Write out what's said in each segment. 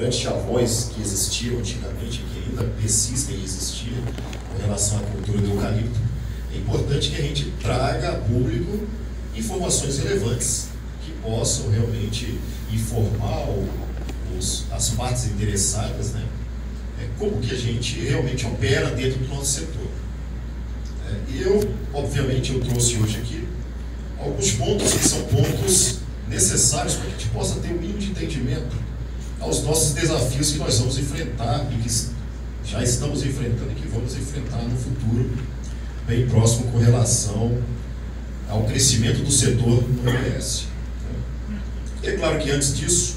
grandes chavões que existiam antigamente, que ainda persistem e existiam em relação à cultura do eucalipto, é importante que a gente traga a público informações relevantes que possam realmente informar as partes interessadas, né, como que a gente realmente opera dentro do nosso setor. Obviamente, eu trouxe hoje aqui alguns pontos que são pontos necessários para que a gente possa ter o mínimo de entendimento aos nossos desafios que nós vamos enfrentar e que já estamos enfrentando e que vamos enfrentar no futuro bem próximo com relação ao crescimento do setor no MS. E é claro que antes disso,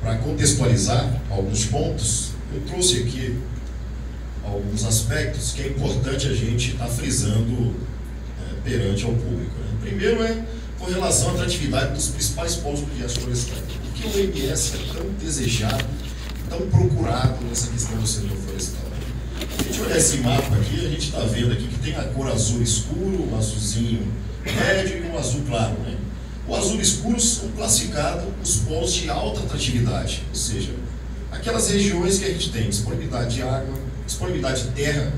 para contextualizar alguns pontos, eu trouxe aqui alguns aspectos que é importante a gente estar frisando perante ao público. Primeiro é com relação à atratividade dos principais polos mundiais florestais. Por que o MS é tão desejado, tão procurado nessa questão do setor florestal? Se a gente olhar esse mapa aqui, a gente está vendo aqui que tem a cor azul escuro, o azulzinho médio e o azul claro, né? O azul escuro são classificados os polos de alta atratividade, ou seja, aquelas regiões que a gente tem disponibilidade de água, disponibilidade de terra,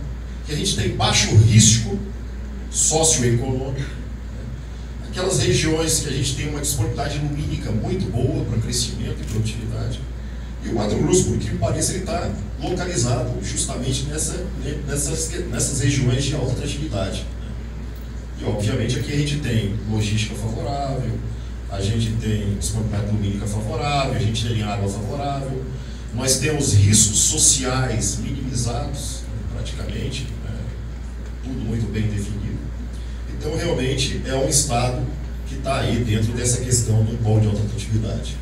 que a gente tem baixo risco socioeconômico, aquelas regiões que a gente tem uma disponibilidade lumínica muito boa para crescimento e produtividade. E o Mato Grosso, por que parece, ele está localizado justamente nessas regiões de alta atratividade. E, obviamente, aqui a gente tem logística favorável, a gente tem disponibilidade lumínica favorável, a gente tem água favorável, nós temos riscos sociais minimizados, praticamente, tudo muito bem definido. Então, realmente, é um estado que está aí dentro dessa questão do polo de alta atratividade.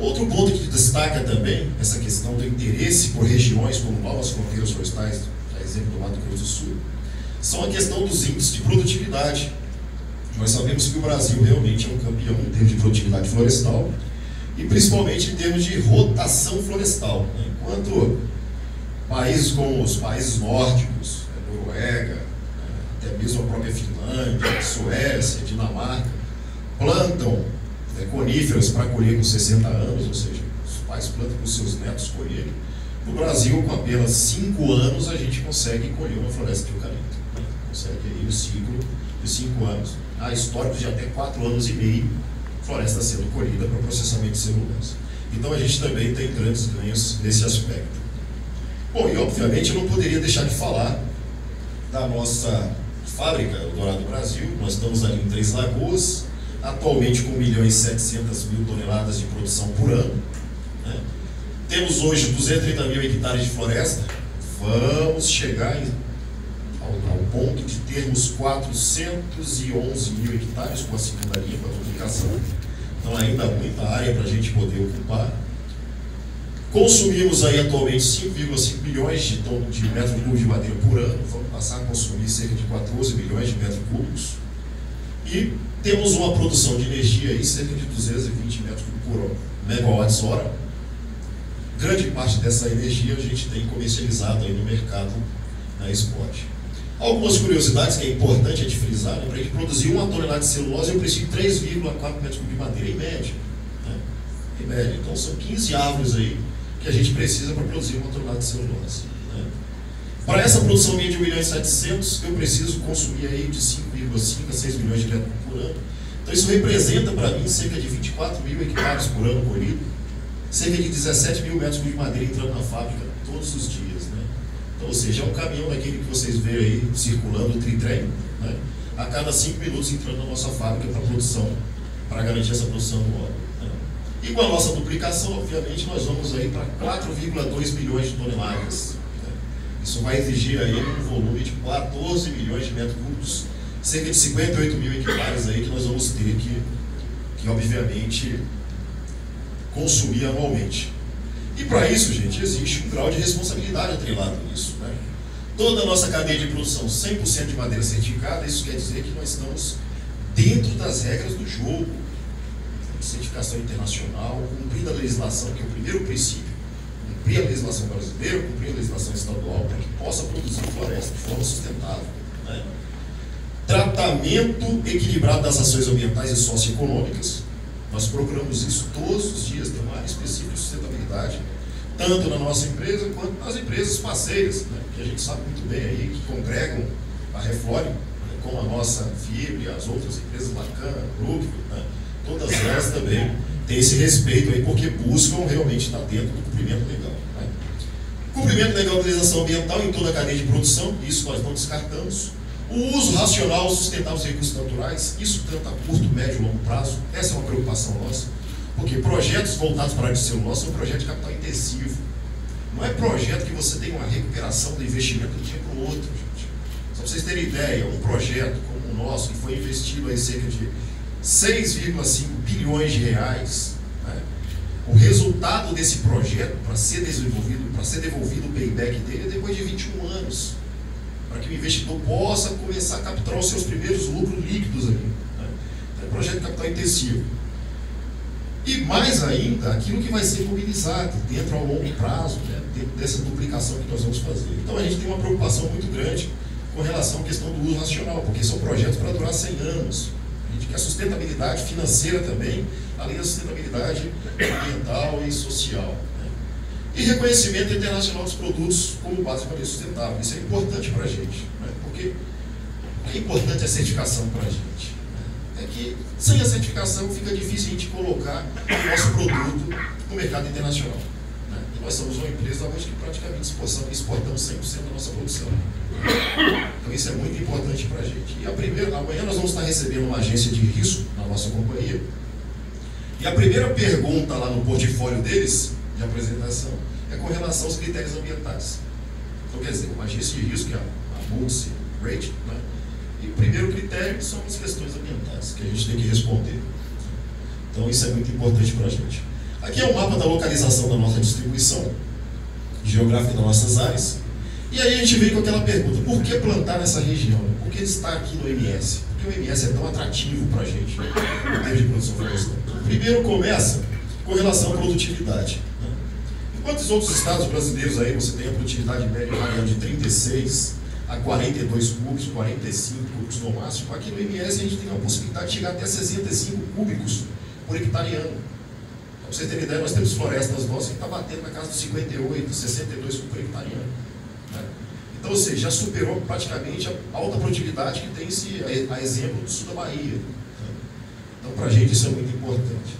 Outro ponto que destaca também essa questão do interesse por regiões como novas fronteiras florestais, a exemplo do Mato Grosso do Sul, são a questão dos índices de produtividade. Nós sabemos que o Brasil realmente é um campeão em termos de produtividade florestal e principalmente em termos de rotação florestal. Enquanto países como os países nórdicos, Noruega, até mesmo a própria Finlândia, Suécia, Dinamarca, plantam coníferas para colher com 60 anos, ou seja, os pais plantam para os seus netos colherem. No Brasil, com apenas 5 anos, a gente consegue colher uma floresta de eucalipto. Né? Consegue aí o ciclo de 5 anos. Há históricos de até 4 anos e meio, floresta sendo colhida para processamento de celulose. Então, a gente também tem grandes ganhos nesse aspecto. Bom, e obviamente eu não poderia deixar de falar da nossa fábrica, Eldorado Brasil. Nós estamos ali em Três Lagoas, atualmente com 1.700.000 toneladas de produção por ano. Né? Temos hoje 230.000 hectares de floresta. Vamos chegar ao ponto de termos 411.000 hectares com a segunda linha, com a duplicação. Então ainda há muita área para a gente poder ocupar. Consumimos aí atualmente 5,5 bilhões de metros cúbicos de madeira por ano. Vamos passar a consumir cerca de 14 bilhões de metros cúbicos. E temos uma produção de energia aí cerca de 220 metros por megawatts-hora. Grande parte dessa energia a gente tem comercializado aí no mercado na spot. Algumas curiosidades que é importante a gente frisar, né? Para a gente produzir uma tonelada de celulose eu preciso de 3,4 metros de madeira em média, né? Em média. Então são 15 árvores aí que a gente precisa para produzir uma tonelada de celulose, né? Para essa produção minha de 1.700.000, eu preciso consumir aí de 5,5 a 6 milhões de metros por ano. Então isso representa para mim cerca de 24.000 hectares por ano colhido, cerca de 17.000 metros de madeira entrando na fábrica todos os dias, né? Então, ou seja, é um caminhão daquele que vocês veem aí circulando, o tritrem, né? A cada 5 minutos entrando na nossa fábrica para produção, para garantir essa produção do óleo, né? E com a nossa duplicação, obviamente, nós vamos aí para 4,2 bilhões de toneladas. Isso vai exigir aí um volume de 14 milhões de metros cúbicos, cerca de 58.000 hectares aí que nós vamos ter que obviamente, consumir anualmente. E para isso, gente, existe um grau de responsabilidade atrelado nisso, né? Toda a nossa cadeia de produção 100% de madeira certificada, isso quer dizer que nós estamos dentro das regras do jogo, certificação internacional, cumprindo a legislação, que é o primeiro princípio. Cumprir a legislação brasileira, cumprir a legislação estadual para que possa produzir floresta de forma sustentável, né? Tratamento equilibrado das ações ambientais e socioeconômicas. Nós procuramos isso todos os dias, ter uma área específica de sustentabilidade, tanto na nossa empresa quanto nas empresas parceiras, né, que a gente sabe muito bem aí, que congregam a Reflore, né, com a nossa FIB e as outras empresas, Lacan, Brookville, né, todas elas também têm esse respeito aí, porque buscam realmente estar dentro do cumprimento legal. Né. Cumprimento da regulamentação ambiental em toda a cadeia de produção, isso nós não descartamos. O uso racional, sustentável dos recursos naturais, isso tanto a curto, médio e longo prazo, essa é uma preocupação nossa, porque projetos voltados para a área de celulose é um projeto de capital intensivo. Não é projeto que você tem uma recuperação do investimento de um dia para o outro, gente. Só para vocês terem ideia, um projeto como o nosso, que foi investido aí cerca de 6,5 bilhões de reais, né? O resultado desse projeto, para ser desenvolvido, para ser devolvido o payback dele, é depois de 21 anos. Para que o investidor possa começar a capturar os seus primeiros lucros líquidos ali, né? Então, é um projeto de capital intensivo. E mais ainda, aquilo que vai ser mobilizado dentro ao longo prazo, né? Dentro dessa duplicação que nós vamos fazer. Então a gente tem uma preocupação muito grande com relação à questão do uso racional, porque são projetos para durar 100 anos. A gente quer sustentabilidade financeira também, além da sustentabilidade ambiental e social. E reconhecimento internacional dos produtos como base para o sustentável. Isso é importante para a gente, né? Porque o que é importante é a certificação para a gente, né? É que sem a certificação fica difícil a gente colocar o nosso produto no mercado internacional, né? E nós somos uma empresa hoje que praticamente exportamos 100% da nossa produção, né? Então isso é muito importante para a gente. E amanhã nós vamos estar recebendo uma agência de risco na nossa companhia. E a primeira pergunta lá no portfólio deles, de apresentação, é com relação aos critérios ambientais. Então, quer dizer, uma agência de risco, que é a Moody's, rating, né? E o primeiro critério são as questões ambientais, que a gente tem que responder. Então, isso é muito importante para a gente. Aqui é o mapa da localização da nossa distribuição geográfica das nossas áreas. E aí a gente vem com aquela pergunta, por que plantar nessa região? Por que está aqui no MS? Por que o MS é tão atrativo para a gente, né, em termos de produção florestal? Primeiro começa com relação à produtividade. Quantos outros estados brasileiros aí você tem a produtividade média variando de 36 a 42 cúbicos, 45 cúbicos no máximo? Aqui no MS a gente tem a possibilidade de chegar até 65 cúbicos por hectare ano. Então, para vocês terem ideia, nós temos florestas nossas que estão batendo na casa dos 58, 62 por hectare ano, né? Então, ou seja, já superou praticamente a alta produtividade que tem esse, a exemplo do sul da Bahia, né? Então, para a gente isso é muito importante.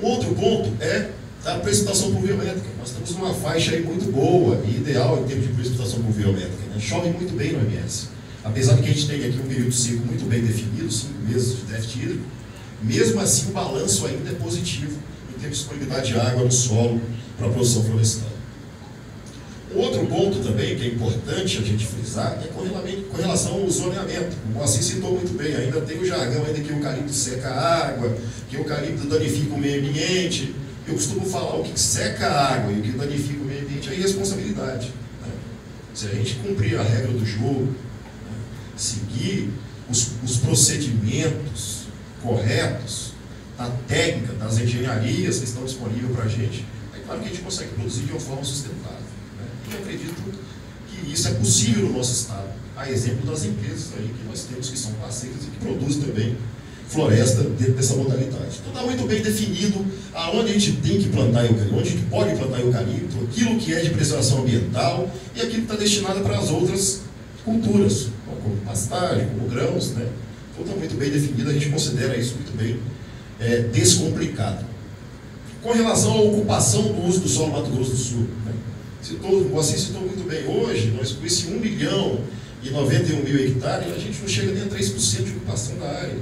Um outro ponto é da precipitação pluviométrica. Nós temos uma faixa aí muito boa e ideal em termos de precipitação pluviométrica, né? Chove muito bem no MS. Apesar de que a gente tem aqui um período seco muito bem definido, 5 meses de déficit hídrico, mesmo assim o balanço ainda é positivo em termos de disponibilidade de água no solo para a produção florestal. Outro ponto também que é importante a gente frisar é com relação ao zoneamento. O Moacir citou muito bem, ainda tem o jargão ainda que o eucalipto seca a água, que o eucalipto danifica o meio ambiente. Eu costumo falar o que seca a água e o que danifica o meio ambiente é a irresponsabilidade, né? Se a gente cumprir a regra do jogo, né, seguir os procedimentos corretos da técnica, das engenharias que estão disponíveis para a gente, é claro que a gente consegue produzir de uma forma sustentável, né? E eu acredito que isso é possível no nosso estado, a exemplo das empresas aí que nós temos que são parceiras e que produzem também floresta dentro dessa modalidade. Então está muito bem definido aonde a gente tem que plantar eucalipto, onde a gente pode plantar eucalipto, aquilo que é de preservação ambiental e aquilo que está destinado para as outras culturas, como pastagem, como grãos, né? Então está muito bem definido, a gente considera isso muito bem descomplicado. Com relação à ocupação do uso do solo Mato Grosso do Sul, né? Você citou muito bem, hoje nós com esse 1.091.000 hectares, a gente não chega nem a 3% de ocupação da área.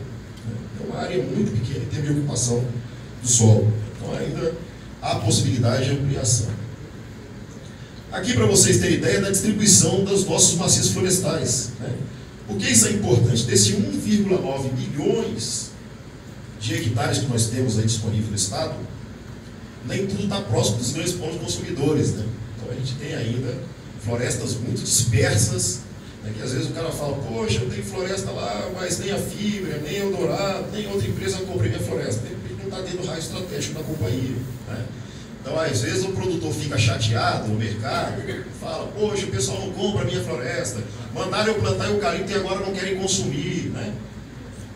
É uma área muito pequena em termos de ocupação do solo. Então ainda há possibilidade de ampliação. Aqui para vocês terem ideia da distribuição dos nossos maciços florestais, né? Por que isso é importante? Desse 1,9 milhões de hectares que nós temos aí disponível no estado, nem tudo está próximo dos grandes pontos consumidores, né? Então a gente tem ainda florestas muito dispersas. É que às vezes o cara fala, poxa, eu tenho floresta lá, mas nem a fibra, nem Eldorado, nem outra empresa compra minha floresta. Ele não está dentro do raio estratégico da companhia, né? Então, às vezes, o produtor fica chateado no mercado, fala, poxa, o pessoal não compra minha floresta, mandaram eu plantar eucalipto e agora não querem consumir, né?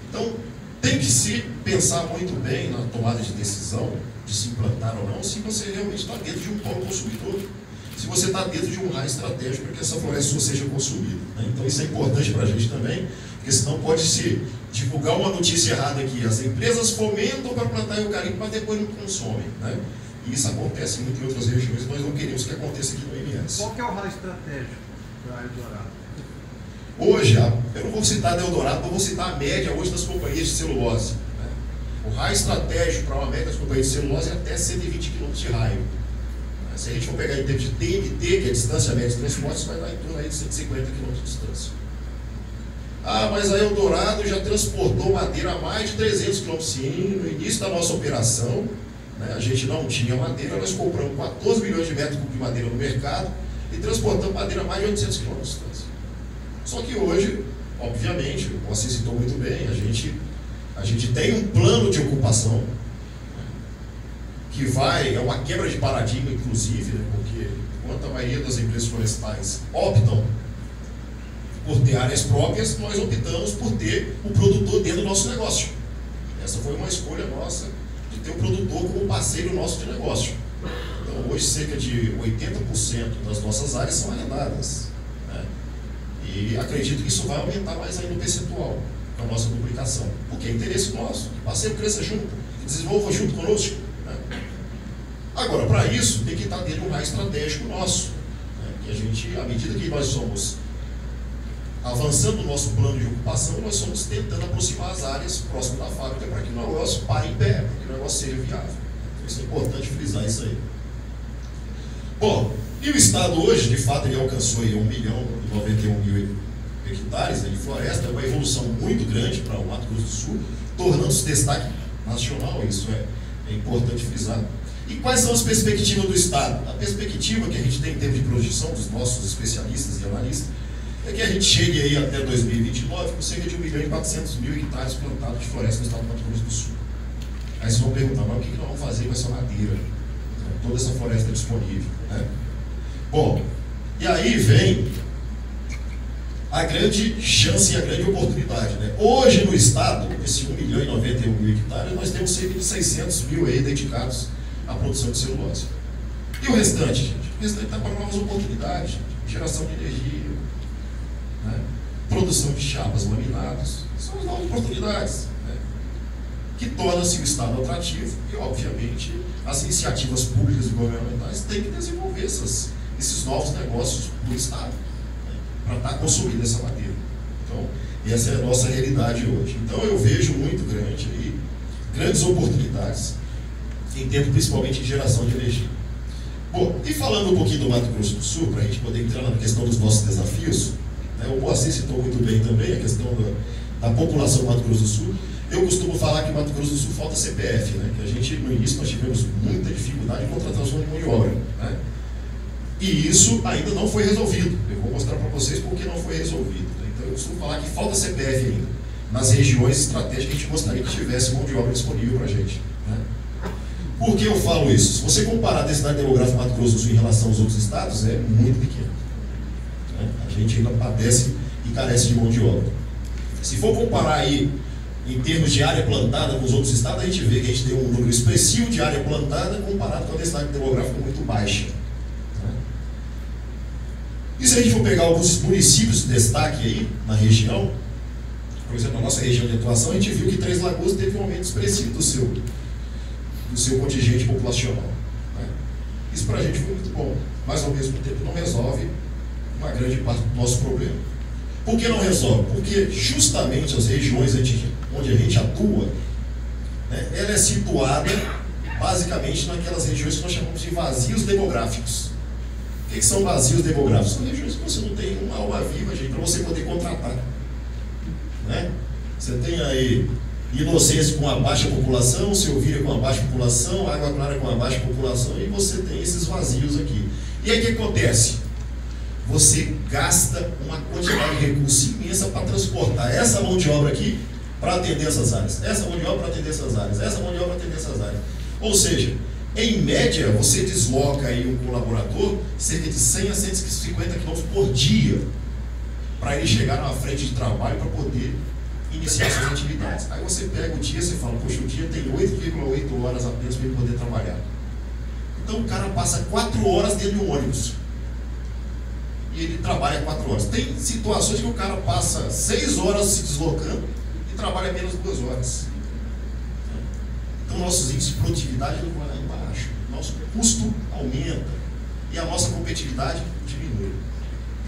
Então, tem que se pensar muito bem na tomada de decisão de se implantar ou não, se você realmente está dentro de um polo consumidor, se você está dentro de um raio estratégico para que essa floresta sua seja consumida, né? Então isso é importante para a gente também, porque senão pode-se divulgar uma notícia errada aqui, as empresas fomentam para plantar eucalipto, mas depois não consomem, né? E isso acontece muito em outras regiões, nós não queremos que aconteça aqui no MS. Qual que é o raio estratégico para Eldorado? Hoje, eu não vou citar a Eldorado, mas vou citar a média hoje das companhias de celulose, né? O raio estratégico para uma média das companhias de celulose é até 120 km de raio. Se a gente for pegar em termos de TNT, que é a distância média de transportes, vai dar em torno aí de 150 km de distância. Ah, mas a Eldorado já transportou madeira a mais de 300 km. Sim, no início da nossa operação, né, a gente não tinha madeira, nós compramos 14 milhões de metros cúbicos de madeira no mercado e transportamos madeira a mais de 800 km de distância. Só que hoje, obviamente, você citou muito bem, a gente tem um plano de ocupação, que vai, é uma quebra de paradigma, inclusive, né, porque enquanto a maioria das empresas florestais optam por ter áreas próprias, nós optamos por ter o produtor dentro do nosso negócio. Essa foi uma escolha nossa, de ter o produtor como parceiro nosso de negócio. Então, hoje, cerca de 80% das nossas áreas são arrendadas, né? E acredito que isso vai aumentar mais ainda o percentual com a nossa duplicação, porque é interesse nosso, que o parceiro cresça junto, que desenvolva junto conosco. Agora, para isso, tem que estar dentro de um raio estratégico nosso, né? Que a gente, à medida que nós somos avançando o nosso plano de ocupação, nós somos tentando aproximar as áreas próximas da fábrica para que o negócio pare em pé, para que o negócio seja viável. Então, isso é importante frisar isso aí. Bom, e o Estado hoje, de fato, ele alcançou 1.091.000 hectares, né, de floresta, é uma evolução muito grande para o Mato Grosso do Sul, tornando-se destaque nacional, isso é importante frisar. E quais são as perspectivas do Estado? A perspectiva que a gente tem em termos de projeção dos nossos especialistas e analistas é que a gente chegue aí até 2029 com cerca de 1.400.000 hectares plantados de floresta no Estado do Mato Grosso do Sul. Aí vocês vão perguntar, mas o que nós vamos fazer com essa madeira? Então, toda essa floresta é disponível, né? Bom, e aí vem a grande chance e a grande oportunidade, né? Hoje no Estado, esse 1.091.000 hectares, nós temos cerca de 600.000 aí dedicados a produção de celulose. E o restante, gente? O restante está para novas oportunidades, gente. Geração de energia, né? Produção de chapas, laminados, são as novas oportunidades, né? Que torna-se o Estado atrativo e, obviamente, as iniciativas públicas e governamentais têm que desenvolver esses novos negócios do Estado, né? Para estar consumindo essa madeira. Então, essa é a nossa realidade hoje. Então, eu vejo muito grande aí, grandes oportunidades, em tempo principalmente de geração de energia. Bom, e falando um pouquinho do Mato Grosso do Sul, para a gente poder entrar na questão dos nossos desafios, né, o Moacir citou muito bem também a questão da população do Mato Grosso do Sul. Eu costumo falar que o Mato Grosso do Sul falta CPF, né, que a gente, no início, nós tivemos muita dificuldade em contratação de mão de obra, né, e isso ainda não foi resolvido. Eu vou mostrar para vocês por que não foi resolvido, né. Então, eu costumo falar que falta CPF ainda, nas regiões estratégicas que a gente gostaria que tivesse mão de obra disponível para a gente, né. Por que eu falo isso? Se você comparar a densidade demográfica do Mato Grosso do Sul em relação aos outros estados, é muito pequena, né? A gente ainda padece e carece de mão de obra. Se for comparar aí, em termos de área plantada com os outros estados, a gente vê que a gente tem um número expressivo de área plantada comparado com a densidade demográfica muito baixa, né? E se a gente for pegar alguns municípios de destaque aí na região, por exemplo, na nossa região de atuação, a gente viu que Três Lagoas teve um aumento expressivo do seu contingente populacional, né? Isso para a gente foi muito bom, mas ao mesmo tempo não resolve uma grande parte do nosso problema. Por que não resolve? Porque justamente as regiões onde a gente atua, né, ela é situada basicamente naquelas regiões que nós chamamos de vazios demográficos. O que são vazios demográficos? São regiões que você não tem uma alma viva, gente, para você poder contratar, né? Você tem aí Inocência com uma baixa população, Silvira com uma baixa população, Água Clara com uma baixa população, e você tem esses vazios aqui. E aí o que acontece? Você gasta uma quantidade de recursos imensa para transportar essa mão de obra aqui para atender essas áreas, essa mão de obra para atender essas áreas, essa mão de obra para atender essas áreas. Ou seja, em média, você desloca aí um colaborador cerca de 100 a 150 km por dia para ele chegar numa frente de trabalho para poder iniciação de atividades. Aí você pega o dia e você fala, poxa, o dia tem 8,8 horas apenas para ele poder trabalhar. Então o cara passa 4 horas dentro do ônibus. E ele trabalha 4 horas. Tem situações que o cara passa 6 horas se deslocando e trabalha menos de 2 horas. Então nossos índices de produtividade vão lá embaixo. Nosso custo aumenta e a nossa competitividade diminui.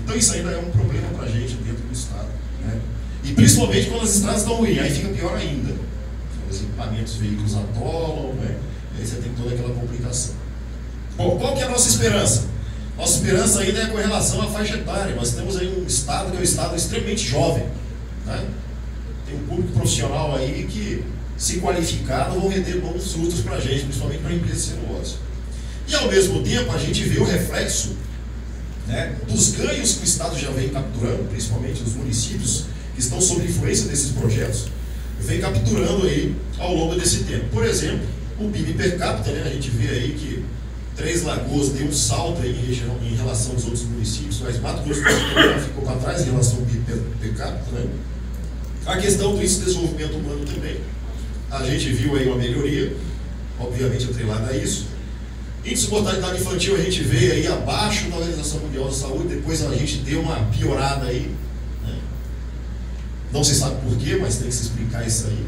Então isso ainda é um problema para a gente dentro do Estado, né? E principalmente quando as estradas estão ruins, aí fica pior ainda. Os equipamentos, os veículos atolam, né? E aí você tem toda aquela complicação. Bom, qual que é a nossa esperança? Nossa esperança ainda é com relação à faixa etária. Nós temos aí um Estado que é um Estado extremamente jovem, né? Tem um público profissional aí que, se qualificado, vão render bons frutos para a gente, principalmente para a empresa de celulose. E ao mesmo tempo a gente vê o reflexo, né, dos ganhos que o Estado já vem capturando, principalmente os municípios que estão sob influência desses projetos, vem capturando aí ao longo desse tempo. Por exemplo, o PIB per capita, né, a gente vê aí que Três Lagoas deu um salto aí em relação aos outros municípios, mas Mato Grosso do Sul ficou para trás em relação ao PIB per capita, né? A questão do índice de desenvolvimento humano também. A gente viu aí uma melhoria, obviamente atrelada a isso. Índice de mortalidade infantil a gente veio aí abaixo da Organização Mundial da Saúde, depois a gente deu uma piorada aí, né? Não se sabe porquê, mas tem que se explicar isso aí.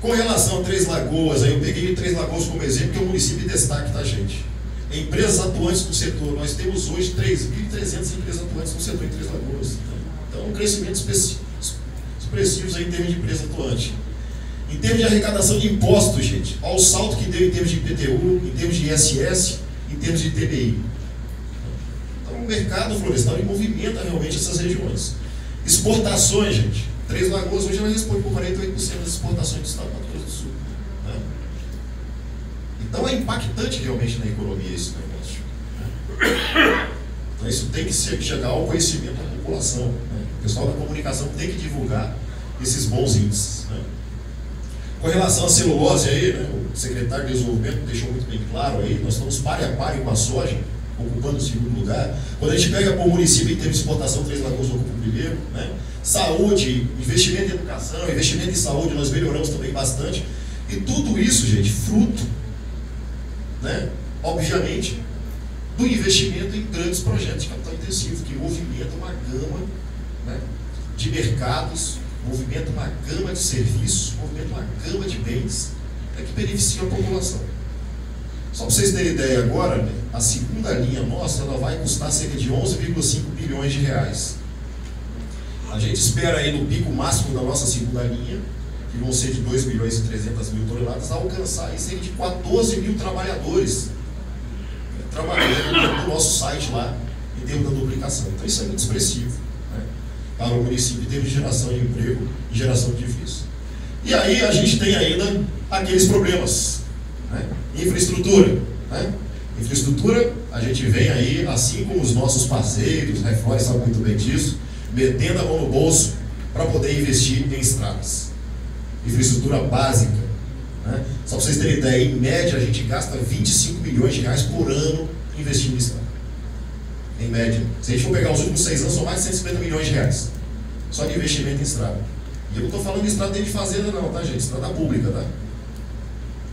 Com relação a Três Lagoas, aí eu peguei Três Lagoas como exemplo, que é um município de destaque, tá, gente? Empresas atuantes no setor, nós temos hoje 3.300 empresas atuantes no setor em Três Lagoas. Então, um crescimento expressivo aí em termos de empresa atuante. Em termos de arrecadação de impostos, gente, olha o salto que deu em termos de IPTU, em termos de ISS, em termos de ITBI. Então, o mercado florestal movimenta realmente essas regiões. Exportações, gente. Três Lagoas hoje ela responde por 48% das exportações do Estado do Mato Grosso do Sul, né? Então é impactante realmente na economia esse negócio, né? Então isso tem que chegar ao conhecimento da população, né? O pessoal da comunicação tem que divulgar esses bons índices, né? Com relação à celulose aí, né, o secretário de Desenvolvimento deixou muito bem claro aí, nós estamos pare a pare com a soja, ocupando o segundo lugar. Quando a gente pega para o município em termos de exportação, Três Lagoas ocupa o primeiro, né? Saúde, investimento em educação, investimento em saúde, nós melhoramos também bastante. E tudo isso, gente, fruto, né, obviamente, do investimento em grandes projetos de capital intensivo, que movimenta uma gama, né, de mercados, movimenta uma gama de serviços, movimenta uma gama de bens, né, que beneficiam a população. Só para vocês terem ideia agora, né, a segunda linha nossa ela vai custar cerca de 11,5 bilhões de reais. A gente espera aí no pico máximo da nossa segunda linha, que vão ser de 2 bilhões e 300 mil toneladas, alcançar aí cerca de 14 mil trabalhadores, né, trabalhando no nosso site lá, em termos da duplicação. Então isso é muito expressivo, né, para o município em termos de geração de emprego e geração de serviço. E aí a gente tem ainda aqueles problemas, né? Infraestrutura, né? Infraestrutura, a gente vem aí, assim como os nossos parceiros, a Reflore sabe muito bem disso, metendo a mão no bolso para poder investir em estradas. Infraestrutura básica, né? Só para vocês terem ideia, em média a gente gasta 25 milhões de reais por ano investindo em estrada. Em média. Se a gente for pegar os últimos 6 anos, são mais de 150 milhões de reais. Só de investimento em estrada. E eu não estou falando de estrada de fazenda não, tá, gente? Estrada pública, tá?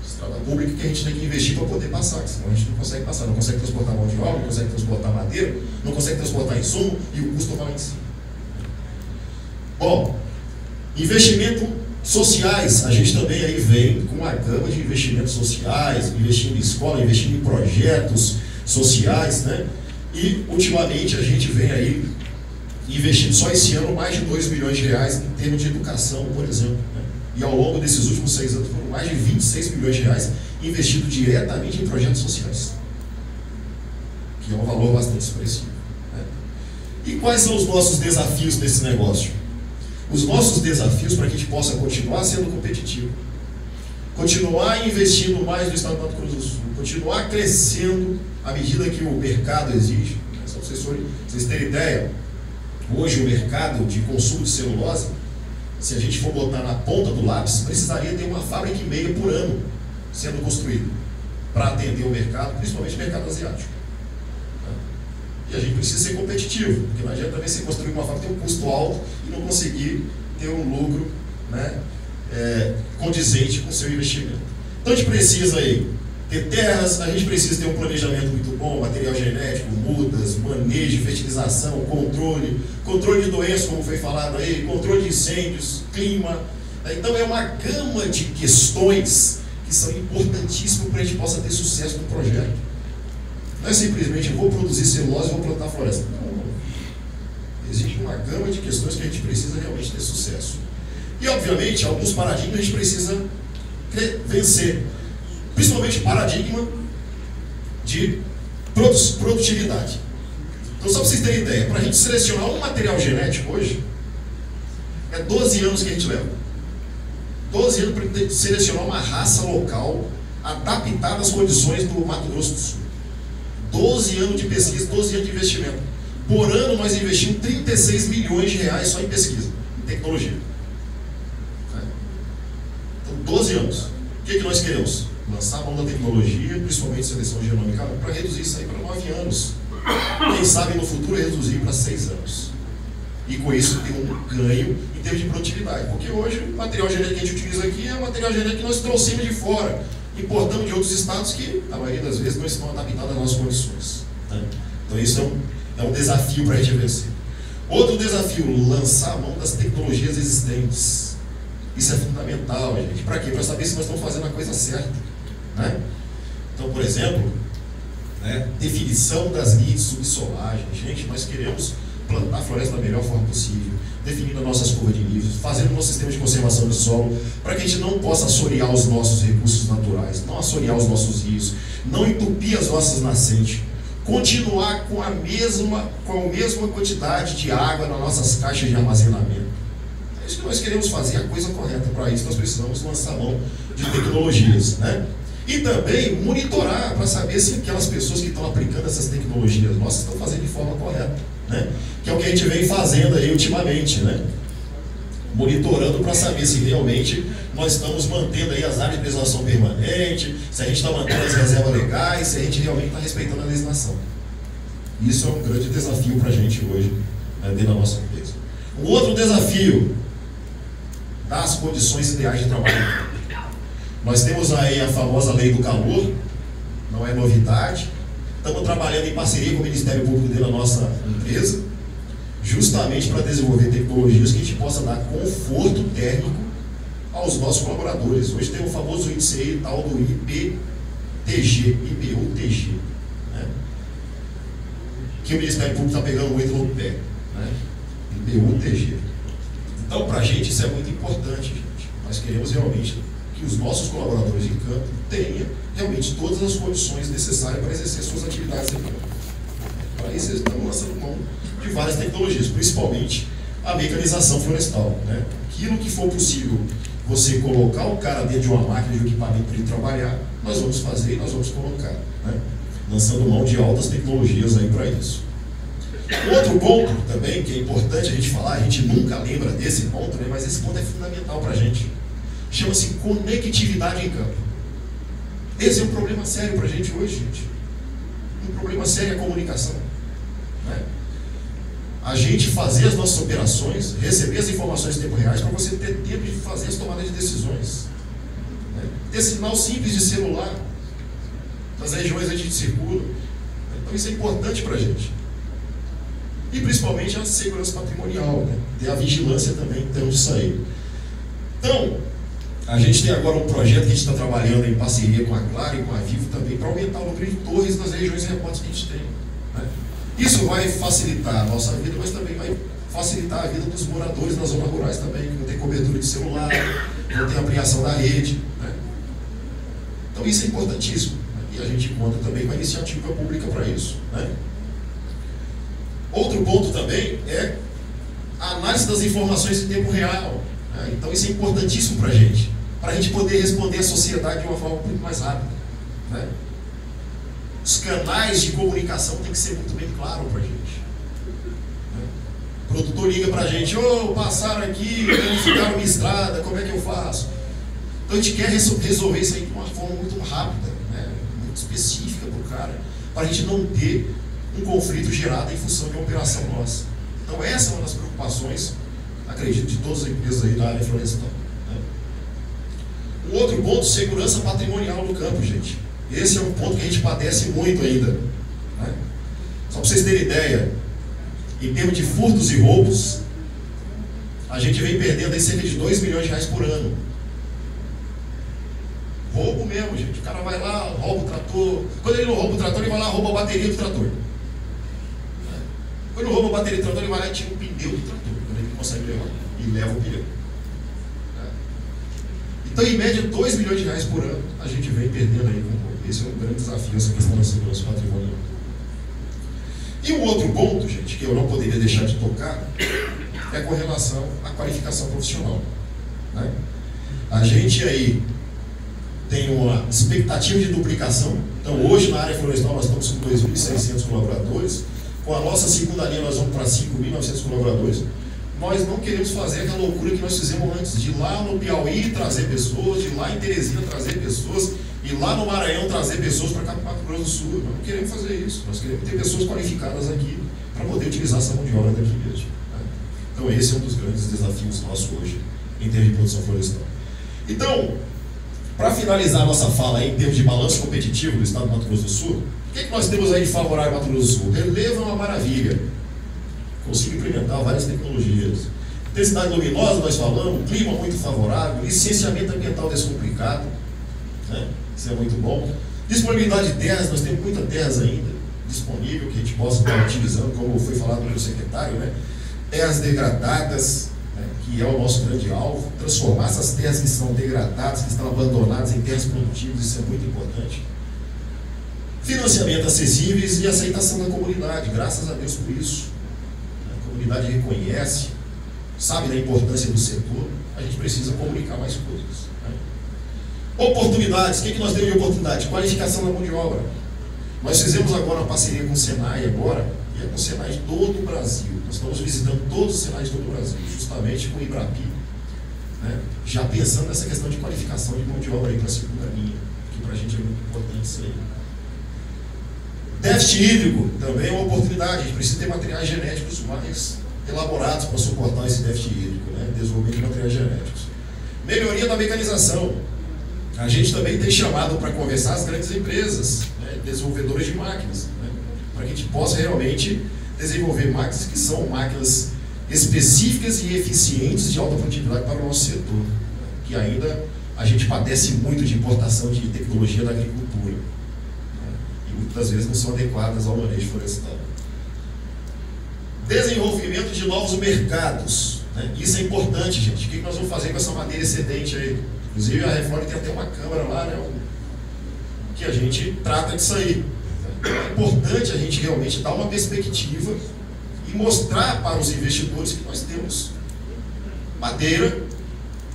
Estrada pública que a gente tem que investir para poder passar, senão a gente não consegue passar, não consegue transportar mão de obra, não consegue transportar madeira, não consegue transportar insumo e o custo vai em cima. Bom, investimento sociais, a gente também aí vem com uma gama de investimentos sociais, investindo em escola, investindo em projetos sociais, né? E ultimamente a gente vem aí investindo só esse ano mais de 2 milhões de reais em termos de educação, por exemplo, né? E ao longo desses últimos 6 anos foram mais de 26 milhões de reais investido diretamente em projetos sociais, que é um valor bastante expressivo, né? E quais são os nossos desafios nesse negócio? Os nossos desafios para que a gente possa continuar sendo competitivo, continuar investindo mais no Estado do Mato Grosso do Sul, continuar crescendo à medida que o mercado exige, né? Só para vocês terem ideia, hoje o mercado de consumo de celulose, se a gente for botar na ponta do lápis, precisaria ter uma fábrica e meia por ano sendo construída para atender o mercado, principalmente o mercado asiático, né? E a gente precisa ser competitivo, porque não adianta também você construir uma fábrica, tem um custo alto e não conseguir ter um lucro, né, condizente com o seu investimento. Então a gente precisa aí ter terras, a gente precisa ter um planejamento muito bom, material genético, mudas, manejo, fertilização, controle de doenças, como foi falado aí, controle de incêndios, clima. Então é uma gama de questões que são importantíssimas para a gente possa ter sucesso no projeto. Não é simplesmente eu vou produzir celulose e vou plantar floresta. Não. Existe uma gama de questões que a gente precisa realmente ter sucesso. E, obviamente, alguns paradigmas a gente precisa vencer. Principalmente o paradigma de produtividade. Então, só para vocês terem ideia, para a gente selecionar um material genético hoje, é 12 anos que a gente leva. 12 anos para selecionar uma raça local adaptada às condições do Mato Grosso do Sul. 12 anos de pesquisa, 12 anos de investimento. Por ano nós investimos 36 milhões de reais só em pesquisa, em tecnologia. Então, 12 anos. O que é que nós queremos? Lançar a mão da tecnologia, principalmente seleção genômica, para reduzir isso aí para 9 anos. Quem sabe no futuro reduzir para 6 anos. E com isso tem um ganho em termos de produtividade. Porque hoje o material genético que a gente utiliza aqui é o material genético que nós trouxemos de fora, importamos de outros estados que, a maioria das vezes, não estão adaptados às nossas condições. Né? Então isso é um desafio para a gente vencer. Outro desafio, lançar a mão das tecnologias existentes. Isso é fundamental, gente. Para quê? Para saber se nós estamos fazendo a coisa certa. Né? Então, por exemplo, né, definição das linhas de subsolagem. Gente, nós queremos plantar a floresta da melhor forma possível, definindo as nossas curvas de níveis, fazendo o nosso sistema de conservação do solo, para que a gente não possa assorear os nossos recursos naturais, não assorear os nossos rios, não entupir as nossas nascentes, continuar com a mesma quantidade de água nas nossas caixas de armazenamento. É isso que nós queremos fazer, a coisa correta. Para isso nós precisamos lançar mão de tecnologias, né? E também monitorar para saber se aquelas pessoas que estão aplicando essas tecnologias nossas estão fazendo de forma correta, né? Que é o que a gente vem fazendo aí ultimamente, né? Monitorando para saber se realmente nós estamos mantendo aí as áreas de legislação permanente, se a gente está mantendo as reservas legais, se a gente realmente está respeitando a legislação. Isso é um grande desafio para a gente hoje, né, dentro da nossa empresa. Um outro desafio, dar as condições ideais de trabalho. Nós temos aí a famosa lei do calor, não é novidade. Estamos trabalhando em parceria com o Ministério Público dentro da nossa empresa, justamente para desenvolver tecnologias que a gente possa dar conforto térmico aos nossos colaboradores. Hoje tem o famoso índice aí, tal do IPUTG, né? Que o Ministério Público está pegando muito no pé, né? IPUTG. Então, para a gente isso é muito importante, gente. Nós queremos realmente que os nossos colaboradores em campo tenham realmente todas as condições necessárias para exercer suas atividades em campo. Para isso, eles estão lançando mão de várias tecnologias, principalmente a mecanização florestal. Né? Aquilo que for possível você colocar o cara dentro de uma máquina, de um equipamento para ele trabalhar, nós vamos fazer e nós vamos colocar. Né? Lançando mão de altas tecnologias aí para isso. Outro ponto também que é importante a gente falar, a gente nunca lembra desse ponto, né? Mas esse ponto é fundamental para a gente. Chama-se conectividade em campo. Esse é um problema sério para a gente hoje, gente. Um problema sério é a comunicação. Né? A gente fazer as nossas operações, receber as informações em tempo real, para você ter tempo de fazer as tomadas de decisões. Né? Ter sinal simples de celular, nas regiões onde a gente circula. Então isso é importante para a gente. E principalmente a segurança patrimonial, né? Ter a vigilância também, então, de sair. Então, a gente tem agora um projeto que a gente está trabalhando em parceria com a Claro e com a Vivo também para aumentar o número de torres nas regiões remotas que a gente tem. Né? Isso vai facilitar a nossa vida, mas também vai facilitar a vida dos moradores nas zonas rurais também, que não tem cobertura de celular, não tem ampliação da rede. Né? Então isso é importantíssimo. Né? E a gente conta também com a iniciativa pública para isso. Né? Outro ponto também é a análise das informações em tempo real. Né? Então isso é importantíssimo para a gente. Para a gente poder responder à sociedade de uma forma muito mais rápida. Né? Os canais de comunicação têm que ser muito bem claros para a gente. Né? O produtor liga para a gente, ô, passaram aqui, ficaram na estrada, como é que eu faço? Então a gente quer resolver isso aí de uma forma muito rápida, né? Muito específica para o cara, para a gente não ter um conflito gerado em função de uma operação nossa. Então essa é uma das preocupações acredito, de todas as empresas aí da área florestal. Né? Um outro ponto, segurança patrimonial no campo, gente. Esse é um ponto que a gente padece muito ainda. Né? Só para vocês terem ideia, em termos de furtos e roubos, a gente vem perdendo aí cerca de 2 milhões de reais por ano. Roubo mesmo, gente. O cara vai lá, rouba o trator. Quando ele não rouba o trator, ele vai lá e rouba a bateria do trator. Quando rouba a bateria do trator, ele vai lá e tira o pneu do trator. Quando ele consegue levar, ele leva o pneu. Então, em média, 2 milhões de reais por ano a gente vem perdendo aí. Esse é um grande desafio, essa questão da segurança patrimonial. E um outro ponto, gente, que eu não poderia deixar de tocar, é com relação à qualificação profissional. Né? A gente aí tem uma expectativa de duplicação. Então, hoje, na área florestal, nós estamos com 2.600 colaboradores. Com a nossa segunda linha, nós vamos para 5.900 colaboradores. Nós não queremos fazer aquela loucura que nós fizemos antes, de ir lá no Piauí trazer pessoas, de ir lá em Teresina trazer pessoas, e lá no Maranhão trazer pessoas para cá, para o Mato Grosso do Sul. Nós não queremos fazer isso. Nós queremos ter pessoas qualificadas aqui para poder utilizar essa mão de obra daqui mesmo. Né? Então, esse é um dos grandes desafios nossos hoje, em termos de produção florestal. Então, para finalizar a nossa fala aí, em termos de balanço competitivo do estado do Mato Grosso do Sul, o que é que nós temos aí de favorável no Mato Grosso do Sul? Relevo é uma maravilha. Consigo implementar várias tecnologias. Intensidade luminosa, nós falamos, clima muito favorável, licenciamento ambiental descomplicado, né? Isso é muito bom. Disponibilidade de terras, nós temos muita terras ainda disponível, que a gente possa estar utilizando, como foi falado pelo secretário, né? Terras degradadas, né? Que é o nosso grande alvo, transformar essas terras que são degradadas, que estão abandonadas em terras produtivas, isso é muito importante. Financiamento acessíveis e aceitação da comunidade, graças a Deus por isso. A comunidade reconhece, sabe da importância do setor, a gente precisa comunicar mais coisas. Né? Oportunidades, o que é que nós temos de oportunidade? Qualificação da mão de obra. Nós fizemos agora uma parceria com o Senai, agora, e é com o Senai de todo o Brasil. Nós estamos visitando todos os Senais de todo o Brasil, justamente com o IBRAPI, né? Já pensando nessa questão de qualificação de mão de obra para a segunda linha, que para a gente é muito importante isso aí. Déficit hídrico também é uma oportunidade, a gente precisa ter materiais genéticos mais elaborados para suportar esse déficit hídrico, né? Desenvolvimento de materiais genéticos. Melhoria da mecanização. A gente também tem chamado para conversar as grandes empresas, né? Desenvolvedoras de máquinas, né? Para que a gente possa realmente desenvolver máquinas que são máquinas específicas e eficientes de alta produtividade para o nosso setor, né? Que ainda a gente padece muito de importação de tecnologia da agricultura. Muitas vezes não são adequadas ao manejo florestal. Desenvolvimento de novos mercados, né? Isso é importante, gente. O que nós vamos fazer com essa madeira excedente aí? Inclusive a Reflore tem até uma câmara lá, né? Que a gente trata disso aí. É importante a gente realmente dar uma perspectiva e mostrar para os investidores que nós temos madeira,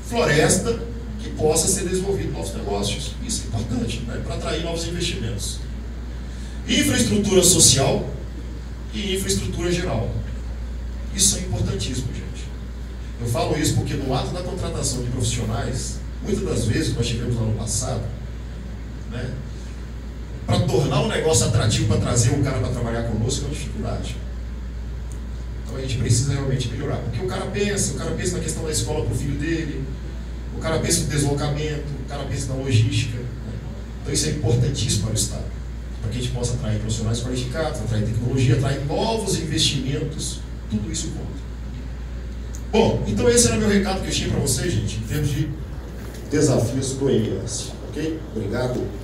floresta, que possa ser desenvolvido novos negócios. Isso é importante, né? Para atrair novos investimentos. Infraestrutura social e infraestrutura geral. Isso é importantíssimo, gente. Eu falo isso porque no ato da contratação de profissionais, muitas das vezes que nós tivemos lá no passado, né, para tornar o negócio atrativo, para trazer um cara para trabalhar conosco, é uma dificuldade. Então a gente precisa realmente melhorar. Porque o cara pensa na questão da escola para o filho dele, o cara pensa no deslocamento, o cara pensa na logística. Né? Então isso é importantíssimo para o Estado, para que a gente possa atrair profissionais qualificados, atrair tecnologia, atrair novos investimentos, tudo isso conta. Bom, então esse era o meu recado que eu tinha para vocês, gente, em termos de desafios do IPUTG, ok? Obrigado.